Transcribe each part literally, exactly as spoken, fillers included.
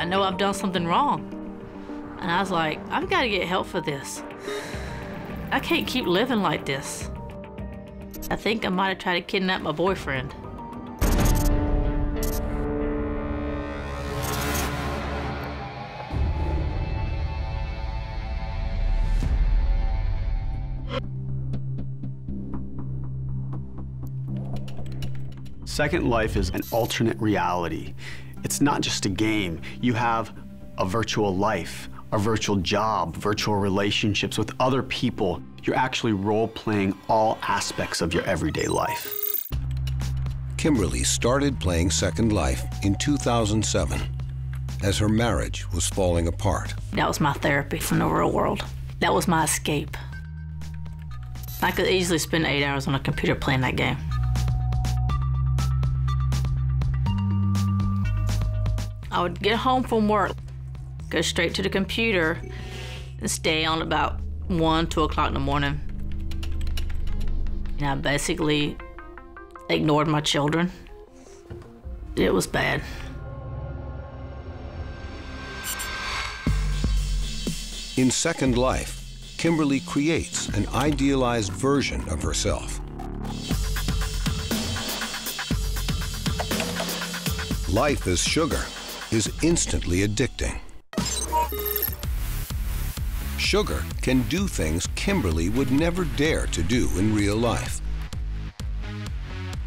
I know I've done something wrong. And I was like, I've got to get help for this. I can't keep living like this. I think I might have tried to kidnap my boyfriend. Second Life is an alternate reality. It's not just a game. You have a virtual life, a virtual job, virtual relationships with other people. You're actually role-playing all aspects of your everyday life. Kimberly started playing Second Life in two thousand seven as her marriage was falling apart. That was my therapy from the real world. That was my escape. I could easily spend eight hours on a computer playing that game. I would get home from work, go straight to the computer, and stay on about one, two o'clock in the morning. And I basically ignored my children. It was bad. In Second Life, Kimberly creates an idealized version of herself. Life as Sugar is instantly addicting. Sugar can do things Kimberly would never dare to do in real life.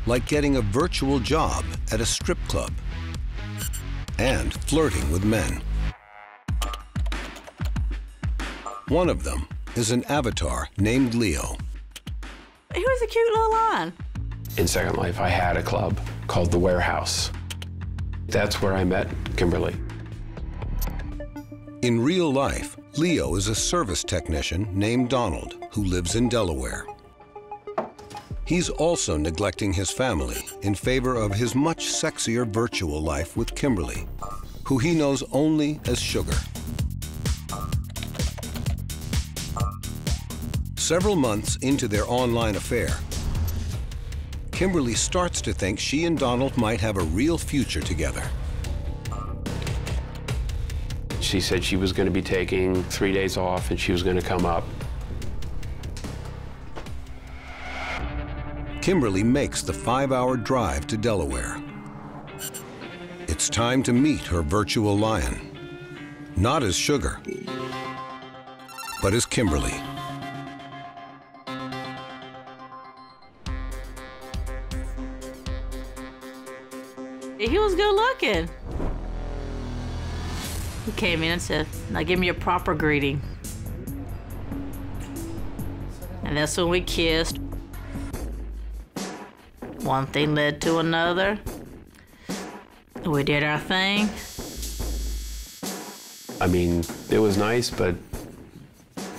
Like getting a virtual job at a strip club and flirting with men. One of them is an avatar named Leo. He was a cute little lion. In Second Life, I had a club called The Warehouse. That's where I met Kimberly. In real life, Leo is a service technician named Donald who lives in Delaware. He's also neglecting his family in favor of his much sexier virtual life with Kimberly, who he knows only as Sugar. Several months into their online affair, Kimberly starts to think she and Donald might have a real future together. She said she was going to be taking three days off and she was going to come up. Kimberly makes the five-hour drive to Delaware. It's time to meet her virtual lion, not as Sugar, but as Kimberly. He was good looking. He came in and said, now give me a proper greeting. And that's when we kissed. One thing led to another. We did our thing. I mean, it was nice, but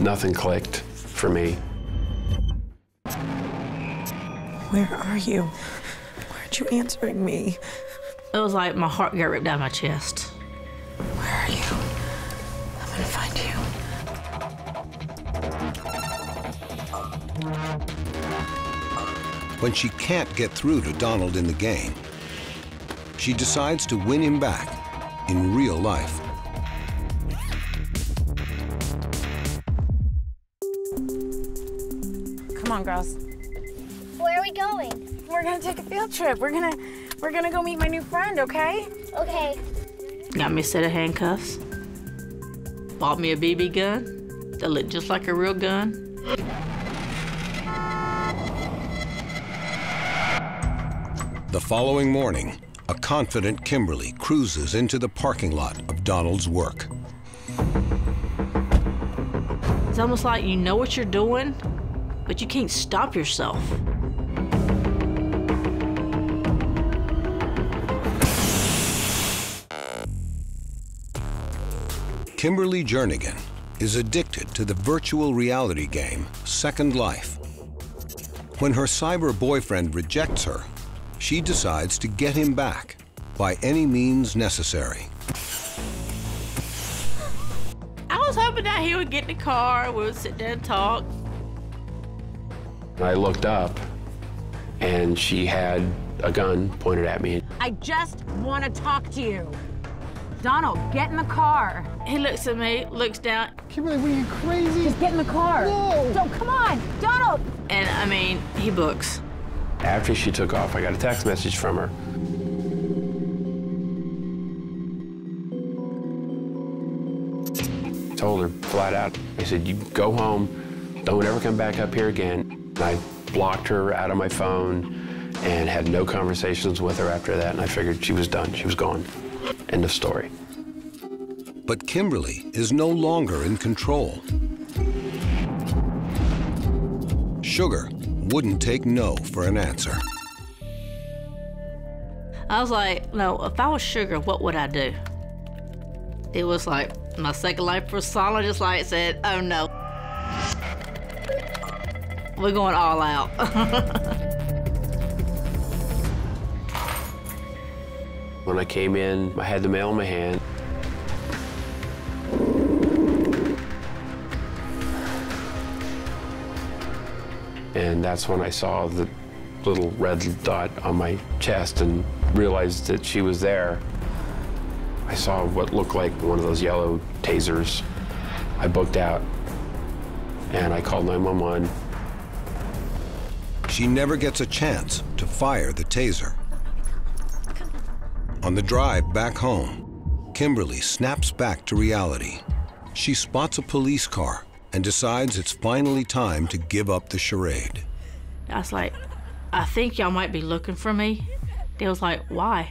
nothing clicked for me. Where are you? Why aren't you answering me? It was like my heart got ripped out of my chest. Where are you? I'm gonna find you. When she can't get through to Donald in the game, she decides to win him back in real life. Come on, girls. Where are we going? We're gonna take a field trip. We're gonna... We're gonna go meet my new friend, okay? Okay. Got me a set of handcuffs. Bought me a B B gun that looked just like a real gun. The following morning, a confident Kimberly cruises into the parking lot of Donald's work. It's almost like you know what you're doing, but you can't stop yourself. Kimberly Jernigan is addicted to the virtual reality game Second Life. When her cyber boyfriend rejects her, she decides to get him back by any means necessary. I was hoping that he would get in the car, we would sit there and talk. I looked up and she had a gun pointed at me. I just want to talk to you. Donald, get in the car. He looks at me, looks down. Kimberly, what are you, crazy? Just get in the car. No. Don't, come on, Donald. And I mean, he books. After she took off, I got a text message from her. I told her flat out, I said, you go home, don't ever come back up here again. I blocked her out of my phone and had no conversations with her after that, and I figured she was done, she was gone. End of story. But Kimberly is no longer in control. Sugar wouldn't take no for an answer. I was like, no, if I was Sugar, what would I do? It was like my second life persona just like said, oh no. We're going all out. When I came in, I had the mail in my hand. And that's when I saw the little red dot on my chest and realized that she was there. I saw what looked like one of those yellow tasers. I booked out and I called nine one one. She never gets a chance to fire the taser. On the drive back home, Kimberly snaps back to reality. She spots a police car and decides it's finally time to give up the charade. I was like, I think y'all might be looking for me. They was like, why?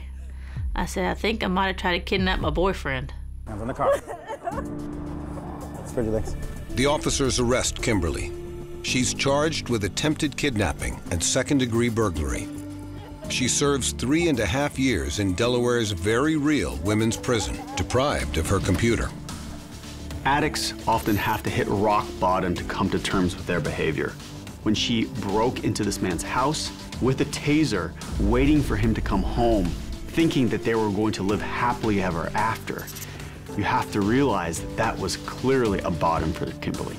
I said, I think I might have tried to kidnap my boyfriend. Hands on the car. Spread your legs. The officers arrest Kimberly. She's charged with attempted kidnapping and second-degree burglary. She serves three and a half years in Delaware's very real women's prison, deprived of her computer. Addicts often have to hit rock bottom to come to terms with their behavior. When she broke into this man's house with a taser, waiting for him to come home, thinking that they were going to live happily ever after, you have to realize that that was clearly a bottom for Kimberly.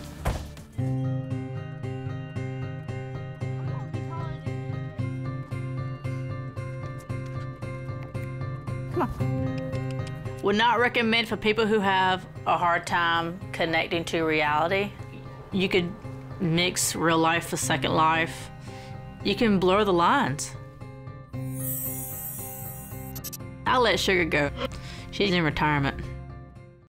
Would not recommend for people who have a hard time connecting to reality. You could mix real life with Second Life. You can blur the lines. I'll let Sugar go. She's in retirement.